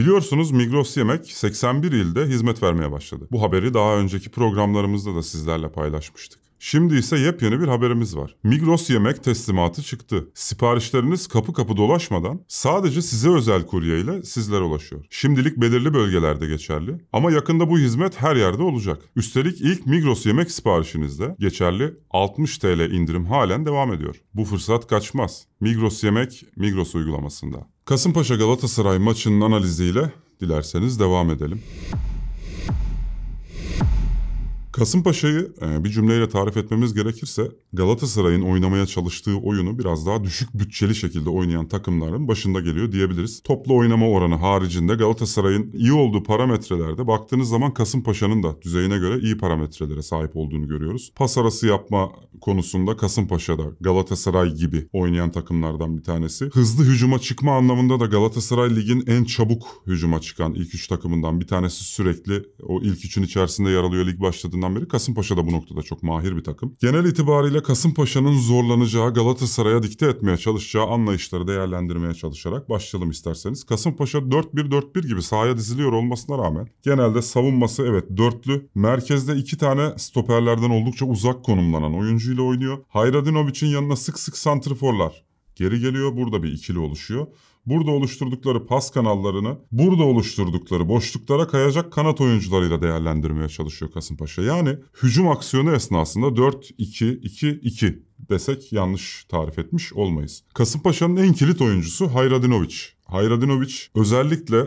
Biliyorsunuz Migros Yemek 81 ilde hizmet vermeye başladı. Bu haberi daha önceki programlarımızda da sizlerle paylaşmıştık. Şimdi ise yepyeni bir haberimiz var. Migros Yemek teslimatı çıktı. Siparişleriniz kapı kapı dolaşmadan sadece size özel kurye ile sizlere ulaşıyor. Şimdilik belirli bölgelerde geçerli ama yakında bu hizmet her yerde olacak. Üstelik ilk Migros Yemek siparişinizde geçerli 60 TL indirim halen devam ediyor. Bu fırsat kaçmaz. Migros Yemek, Migros uygulamasında. Kasımpaşa Galatasaray maçının analiziyle dilerseniz devam edelim. Kasımpaşa'yı bir cümleyle tarif etmemiz gerekirse Galatasaray'ın oynamaya çalıştığı oyunu biraz daha düşük bütçeli şekilde oynayan takımların başında geliyor diyebiliriz. Toplu oynama oranı haricinde Galatasaray'ın iyi olduğu parametrelerde baktığınız zaman Kasımpaşa'nın da düzeyine göre iyi parametrelere sahip olduğunu görüyoruz. Pas arası yapma konusunda Kasımpaşa'da Galatasaray gibi oynayan takımlardan bir tanesi. Hızlı hücuma çıkma anlamında da Galatasaray ligin en çabuk hücuma çıkan ilk 3 takımından bir tanesi, sürekli o ilk 3'ün içerisinde yer alıyor lig başladığından beri. Kasımpaşa da bu noktada çok mahir bir takım. Genel itibariyle Kasımpaşa'nın zorlanacağı, Galatasaray'a dikte etmeye çalışacağı anlayışları değerlendirmeye çalışarak başlayalım isterseniz. Kasımpaşa 4-1-4-1 gibi sahaya diziliyor olmasına rağmen genelde savunması evet dörtlü. Merkezde 2 tane stoperlerden oldukça uzak konumlanan oyuncuyla oynuyor. Hajradinović'in yanına sık sık santrforlar geri geliyor. Burada bir ikili oluşuyor. Burada oluşturdukları pas kanallarını, burada oluşturdukları boşluklara kayacak kanat oyuncularıyla değerlendirmeye çalışıyor Kasımpaşa. Yani hücum aksiyonu esnasında 4-2-2-2 desek yanlış tarif etmiş olmayız. Kasımpaşa'nın en kilit oyuncusu Hajradinović. Hajradinović özellikle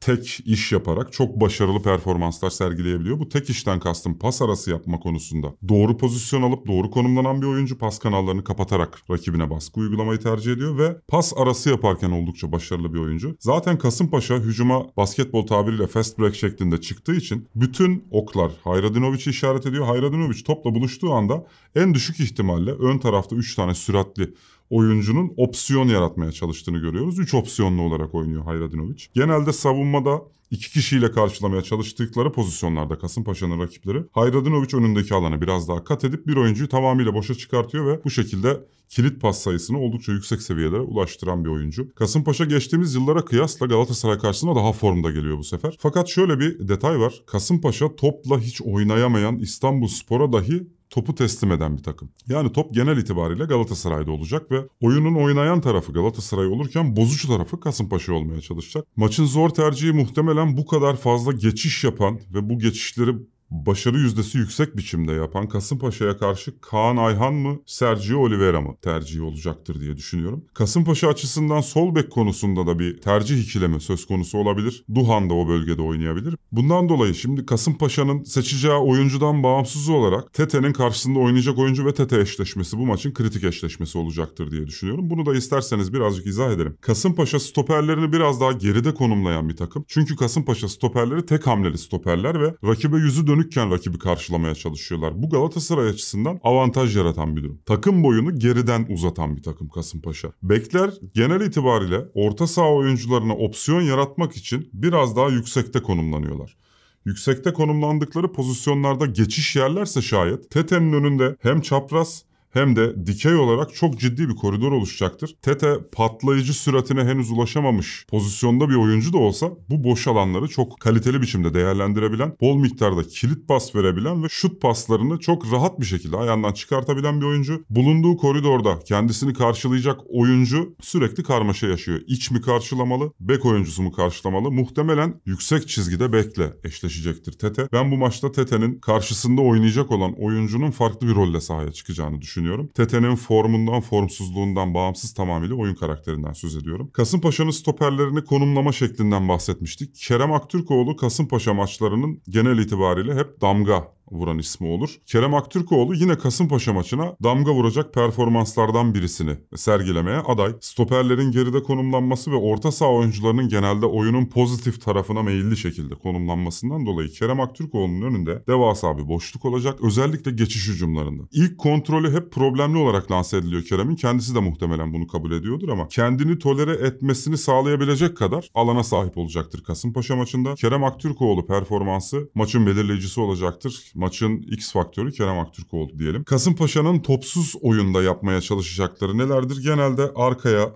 tek iş yaparak çok başarılı performanslar sergileyebiliyor. Bu tek işten kastım pas arası yapma konusunda. Doğru pozisyon alıp doğru konumlanan bir oyuncu, pas kanallarını kapatarak rakibine baskı uygulamayı tercih ediyor ve pas arası yaparken oldukça başarılı bir oyuncu. Zaten Kasımpaşa hücuma basketbol tabiriyle fast break şeklinde çıktığı için bütün oklar Hajradinović'i işaret ediyor. Hajradinović topla buluştuğu anda en düşük ihtimalle ön tarafta 3 tane süratli oyuncunun opsiyon yaratmaya çalıştığını görüyoruz. 3 opsiyonlu olarak oynuyor Hajradinović. Genelde savunmada 2 kişiyle karşılamaya çalıştıkları pozisyonlarda Kasımpaşa'nın rakipleri Hajradinović önündeki alanı biraz daha kat edip bir oyuncuyu tamamıyla boşa çıkartıyor ve bu şekilde kilit pas sayısını oldukça yüksek seviyelere ulaştıran bir oyuncu. Kasımpaşa geçtiğimiz yıllara kıyasla Galatasaray karşısında daha formda geliyor bu sefer. Fakat şöyle bir detay var. Kasımpaşa topla hiç oynayamayan İstanbulspor'a dahi topu teslim eden bir takım. Yani top genel itibariyle Galatasaray'da olacak ve oyunun oynayan tarafı Galatasaray olurken bozucu tarafı Kasımpaşa olmaya çalışacak. Maçın zor tercihi muhtemelen bu kadar fazla geçiş yapan ve bu geçişleri başarı yüzdesi yüksek biçimde yapan Kasımpaşa'ya karşı Kaan Ayhan mı, Sergio Oliveira mı tercihi olacaktır diye düşünüyorum. Kasımpaşa açısından sol bek konusunda da bir tercih ikilemi söz konusu olabilir. Duhan da o bölgede oynayabilir. Bundan dolayı şimdi Kasımpaşa'nın seçeceği oyuncudan bağımsız olarak Tete'nin karşısında oynayacak oyuncu ve Tete eşleşmesi bu maçın kritik eşleşmesi olacaktır diye düşünüyorum. Bunu da isterseniz birazcık izah edelim. Kasımpaşa stoperlerini biraz daha geride konumlayan bir takım. Çünkü Kasımpaşa stoperleri tek hamleli stoperler ve rakibe yüzü dönükken rakibi karşılamaya çalışıyorlar. Bu Galatasaray açısından avantaj yaratan bir durum. Takım boyunu geriden uzatan bir takım Kasımpaşa. Bekler genel itibariyle orta saha oyuncularına opsiyon yaratmak için biraz daha yüksekte konumlanıyorlar. Yüksekte konumlandıkları pozisyonlarda geçiş yerlerse şayet Tete'nin önünde hem çapraz hem de dikey olarak çok ciddi bir koridor oluşacaktır. Tete patlayıcı süratine henüz ulaşamamış pozisyonda bir oyuncu da olsa bu boş alanları çok kaliteli biçimde değerlendirebilen, bol miktarda kilit pas verebilen ve şut paslarını çok rahat bir şekilde ayağından çıkartabilen bir oyuncu. Bulunduğu koridorda kendisini karşılayacak oyuncu sürekli karmaşa yaşıyor. İç mi karşılamalı, bek oyuncusu mu karşılamalı? Muhtemelen yüksek çizgide bekle eşleşecektir Tete. Ben bu maçta Tete'nin karşısında oynayacak olan oyuncunun farklı bir rolle sahaya çıkacağını düşünüyorum. Tete'nin formundan, formsuzluğundan bağımsız tamamıyla oyun karakterinden söz ediyorum. Kasımpaşa'nın stoperlerini konumlama şeklinden bahsetmiştik. Kerem Aktürkoğlu Kasımpaşa maçlarının genel itibariyle hep damga vuran ismi olur. Kerem Aktürkoğlu yine Kasımpaşa maçına damga vuracak performanslardan birisini sergilemeye aday. Stoperlerin geride konumlanması ve orta saha oyuncularının genelde oyunun pozitif tarafına meyilli şekilde konumlanmasından dolayı Kerem Aktürkoğlu'nun önünde devasa bir boşluk olacak. Özellikle geçiş hücumlarında. İlk kontrolü hep problemli olarak lanse ediliyor Kerem'in. Kendisi de muhtemelen bunu kabul ediyordur ama kendini tolere etmesini sağlayabilecek kadar alana sahip olacaktır Kasımpaşa maçında. Kerem Aktürkoğlu performansı maçın belirleyicisi olacaktır. Maçın X faktörü Kerem Aktürkoğlu diyelim. Kasımpaşa'nın topsuz oyunda yapmaya çalışacakları nelerdir? Genelde arkaya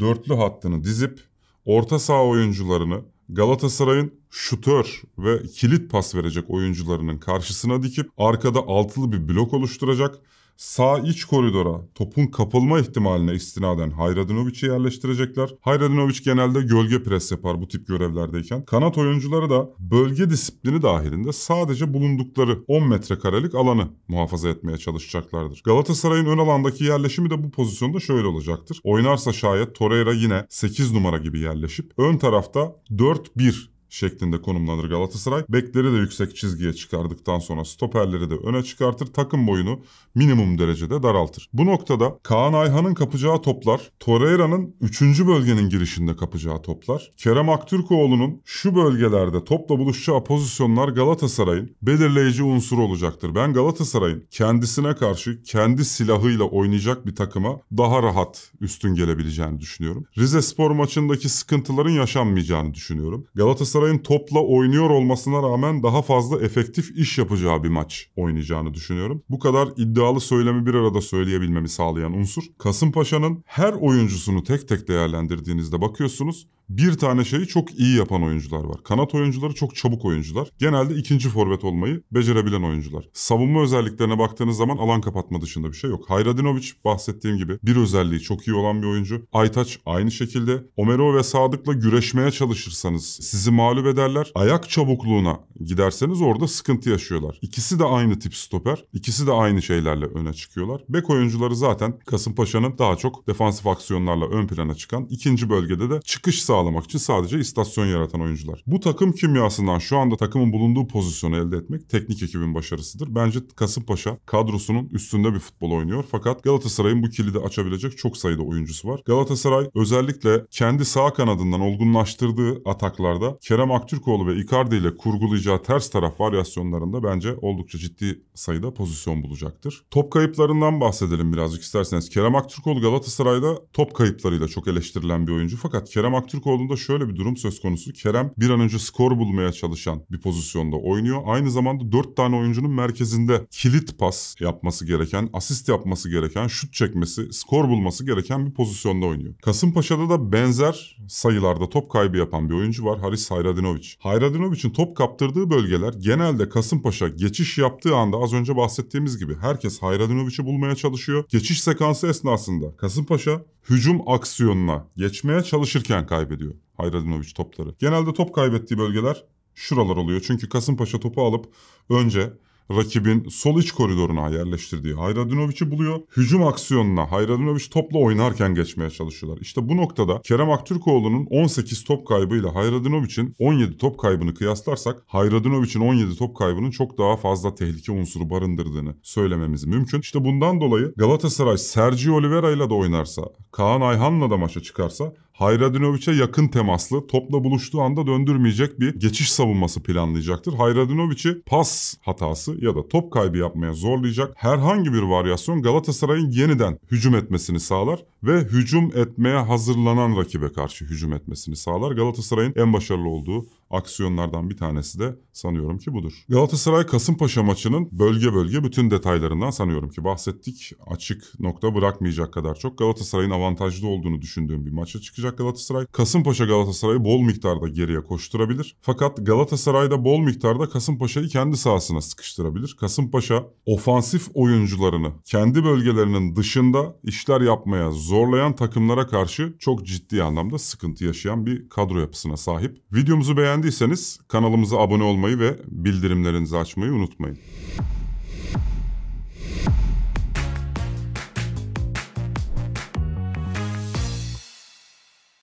dörtlü hattını dizip orta saha oyuncularını Galatasaray'ın şutör ve kilit pas verecek oyuncularının karşısına dikip arkada altılı bir blok oluşturacak. Sağ iç koridora topun kapılma ihtimaline istinaden Hajradinović'i yerleştirecekler. Hajradinović genelde gölge pres yapar bu tip görevlerdeyken. Kanat oyuncuları da bölge disiplini dahilinde sadece bulundukları 10 metrekarelik alanı muhafaza etmeye çalışacaklardır. Galatasaray'ın ön alandaki yerleşimi de bu pozisyonda şöyle olacaktır. Oynarsa şayet Torreira yine 8 numara gibi yerleşip ön tarafta 4-1 şeklinde konumlanır Galatasaray. Bekleri de yüksek çizgiye çıkardıktan sonra stoperleri de öne çıkartır. Takım boyunu minimum derecede daraltır. Bu noktada Kaan Ayhan'ın kapacağı toplar, Torreira'nın 3. bölgenin girişinde kapacağı toplar, Kerem Aktürkoğlu'nun şu bölgelerde topla buluşacağı pozisyonlar Galatasaray'ın belirleyici unsuru olacaktır. Ben Galatasaray'ın kendisine karşı kendi silahıyla oynayacak bir takıma daha rahat üstün gelebileceğini düşünüyorum. Rizespor maçındaki sıkıntıların yaşanmayacağını düşünüyorum. Galatasaray'ın topla oynuyor olmasına rağmen daha fazla efektif iş yapacağı bir maç oynayacağını düşünüyorum. Bu kadar iddialı söylemi bir arada söyleyebilmemi sağlayan unsur. Kasımpaşa'nın her oyuncusunu tek tek değerlendirdiğinizde bakıyorsunuz. Bir tane şeyi çok iyi yapan oyuncular var. Kanat oyuncuları çok çabuk oyuncular. Genelde ikinci forvet olmayı becerebilen oyuncular. Savunma özelliklerine baktığınız zaman alan kapatma dışında bir şey yok. Hajradinović bahsettiğim gibi bir özelliği çok iyi olan bir oyuncu. Aytaç aynı şekilde. Homero ve Sadık'la güreşmeye çalışırsanız sizi mağlup ederler. Ayak çabukluğuna giderseniz orada sıkıntı yaşıyorlar. İkisi de aynı tip stoper. İkisi de aynı şeylerle öne çıkıyorlar. Bek oyuncuları zaten Kasımpaşa'nın daha çok defansif aksiyonlarla ön plana çıkan, ikinci bölgede de çıkış sağlamak için sadece istasyon yaratan oyuncular. Bu takım kimyasından şu anda takımın bulunduğu pozisyonu elde etmek teknik ekibin başarısıdır. Bence Kasımpaşa kadrosunun üstünde bir futbol oynuyor. Fakat Galatasaray'ın bu kilidi açabilecek çok sayıda oyuncusu var. Galatasaray özellikle kendi sağ kanadından olgunlaştırdığı ataklarda Kerem Aktürkoğlu ve Icardi ile kurgulayacağı ters taraf varyasyonlarında bence oldukça ciddi sayıda pozisyon bulacaktır. Top kayıplarından bahsedelim birazcık isterseniz. Kerem Aktürkoğlu Galatasaray'da top kayıplarıyla çok eleştirilen bir oyuncu. Fakat Kerem Aktürkoğlu'nda şöyle bir durum söz konusu. Kerem bir an önce skor bulmaya çalışan bir pozisyonda oynuyor. Aynı zamanda 4 tane oyuncunun merkezinde kilit pas yapması gereken, asist yapması gereken, şut çekmesi, skor bulması gereken bir pozisyonda oynuyor. Kasımpaşa'da da benzer sayılarda top kaybı yapan bir oyuncu var. Haris Hajradinović. Hajradinović'in top kaptırdığı bölgeler genelde Kasımpaşa geçiş yaptığı anda az önce bahsettiğimiz gibi herkes Hajradinović'i bulmaya çalışıyor. Geçiş sekansı esnasında Kasımpaşa hücum aksiyonuna geçmeye çalışırken kaybediyor Hajradinović topları. Genelde top kaybettiği bölgeler şuralar oluyor. Çünkü Kasımpaşa topu alıp önce rakibin sol iç koridoruna yerleştirdiği Hajradinović'i buluyor. Hücum aksiyonuna Hajradinović topla oynarken geçmeye çalışıyorlar. İşte bu noktada Kerem Aktürkoğlu'nun 18 top kaybıyla Hajradinović'in 17 top kaybını kıyaslarsak Hajradinović'in 17 top kaybının çok daha fazla tehlike unsuru barındırdığını söylememiz mümkün. İşte bundan dolayı Galatasaray Sergio Oliveira ile de oynarsa, Kaan Ayhan'la da maça çıkarsa Hajradinović'e yakın temaslı, topla buluştuğu anda döndürmeyecek bir geçiş savunması planlayacaktır. Hajradinović'i pas hatası ya da top kaybı yapmaya zorlayacak herhangi bir varyasyon Galatasaray'ın yeniden hücum etmesini sağlar ve hücum etmeye hazırlanan rakibe karşı hücum etmesini sağlar. Galatasaray'ın en başarılı olduğu aksiyonlardan bir tanesi de sanıyorum ki budur. Galatasaray Kasımpaşa maçının bölge bölge bütün detaylarından sanıyorum ki bahsettik. Açık nokta bırakmayacak kadar çok Galatasaray'ın avantajlı olduğunu düşündüğüm bir maça çıkacak Galatasaray. Kasımpaşa Galatasaray'ı bol miktarda geriye koşturabilir. Fakat Galatasaray da bol miktarda Kasımpaşa'yı kendi sahasına sıkıştırabilir. Kasımpaşa ofansif oyuncularını kendi bölgelerinin dışında işler yapmaya zorlayan takımlara karşı çok ciddi anlamda sıkıntı yaşayan bir kadro yapısına sahip. Videomuzu beğendiyseniz kanalımıza abone olmayı ve bildirimlerinizi açmayı unutmayın.